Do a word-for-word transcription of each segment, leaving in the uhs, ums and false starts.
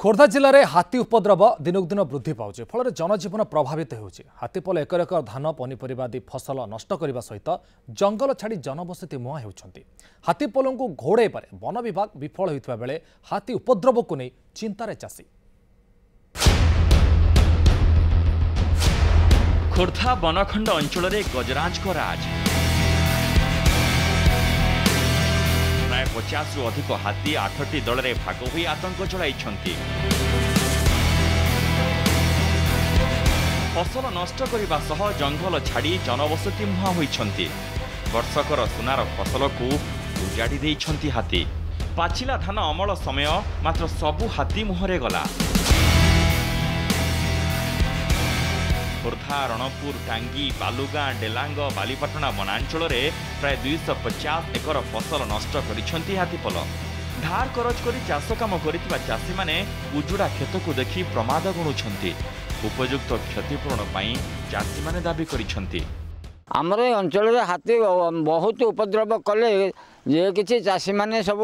खोर्धा जिले में हाथी उपद्रव दिनक दिन वृद्धि पाँच फल जनजीवन प्रभावित होती हाथीपल एकर एकर धान पनीपरिया आदि फसल नष्ट करने सहित जंगल छाड़ी जनबसति मुहां होती हाथीपलों को घोड़े पारे वन विभाग विफल होता बेले हाथी उपद्रव को नहीं चिंतार चाषी। खोर्धा वनखंड अंचल गजराज राज पचास रु अधिक हाथी आठटी दल में भाग हो आतंक चलती फसल नष्ट करने जंगल छाड़ी जनबसति मुहां होती वर्षकर सुनार फसल को उजाड़ी हाथी पाचिला धान अमल समय मात्र सबू हाथी मुहरे गला। खोर्धा रणपुर टांगी बालुगां डेलांग बालीपाटणा वनांचल प्राय दुईश पचास एकर फसल नष्ट करिछंती हाथीपल धार करज करी चाष काम करिथिबा चाषी माने उजुड़ा खेत को देखी प्रमाद गणुछंती उपयुक्त क्षतिपूरण पाई चाषी माने दाबी करिछंती। हमर अंचल रे हाथी बहुत उपद्रव कले जे किछि चाषी माने सब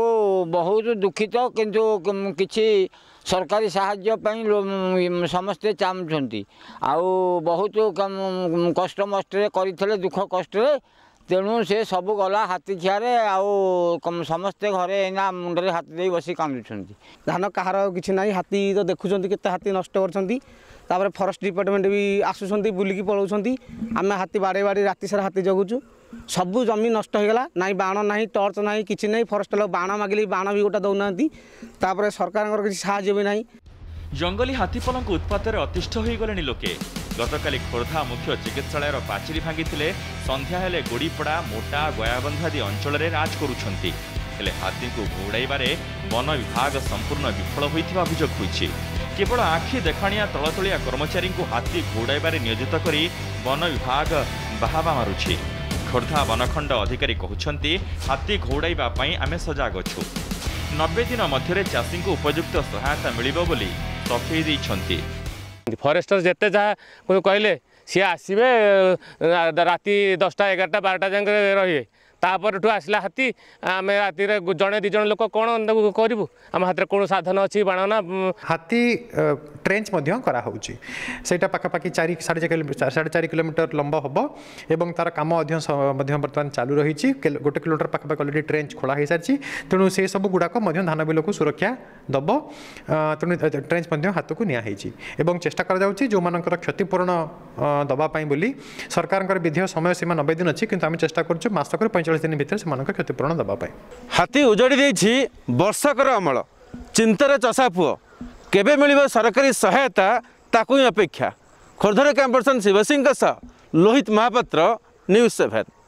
बहुत दुखित किंतु किछि सरकारी साहाय्य पई समस्ते चाहती आउ बहुत कष्ट मष्टे करथिले दुख कष्ट तेणु से सब गला हाथी खियारे आउ समस्ते घरे ना मुंडरे हाथी दे बसी कांदुछंती धान कहार किछि नाही हाथी तो देखुछंती केते हाथी नष्ट करछंती तापर फॉरेस्ट डिपार्टमेंट भी आसुछंती बुलिकी पळौछंती आमे हाथी बाडे बाडे राती सारा हाथी जगुछु सबू जमी नष्ट होगा ना बाण ना टर्च ना कि नहीं फरेस्ट लोग बाण मागिले बाण भी गोटा दौना सरकार किसी साहय भी ना। जंगली हाथीपल को उत्पात अतिष्ठ हो गले लोके गतकाली खोर्धा मुख्य चिकित्सा पाचेरी भांगी संध्या हेले गोड़ीपड़ा मोटा गयाबंध आदि अंचल राज करुंच हाथी को घोड़ाइबारे वन विभाग संपूर्ण विफल होता अभियोग होती केवल आखि देखाणिया तलतलिया कर्मचारी हाथी घोड़ाइबारे नियोजित कर वन विभाग बाहाबा मारुछि। खोर्धा वनखंड अधिकारी कहते हाथी घोड़ाइबा आमे सजग अच्छु नब्बे दिन मध्य चाषी को उपयुक्त सहायता मिलिबो बोली सफेई दैछंती फॉरेस्टर जेते जहा कहले सी आसबे राति दसटा एगारटा बारटा जांग रही तापरठू आसला हाथी आम रातिर जड़े दिज लोक कौन करूँ आम हाथ में कौन साधन अच्छी बाणना हाथी ट्रेंच कराटा पखापाखि चार साढ़े चार साढ़े चार किलोमीटर लंबा हम एवं तार कम बर्तमान चालू रही गोटे किलोमीटर पखापाखि अलरेडी ट्रेंच खोला हो सारी तेणु से सब गुड़ाक धान बिल को सुरक्षा दब तेणु ट्रेंच हाथ को नियाई एवं चेष्टा कर क्षतिपूरण दवापाई बोली सरकार विधेय समय सीमा नब्बे दिन अच्छी कि आम चेष्टा कर पैंतालीस दिन भीतर से क्षतिपूरण दवा पाए। हाथी उजाड़ी देछि वर्षकर अमल चिंतार चषा पुओ केबे मिलिबो सरकारी सहायता ताकू अपेक्षा। खोर्धार कैंपरसन शिवसिंह लोहित महापात्र न्यूज सेवन।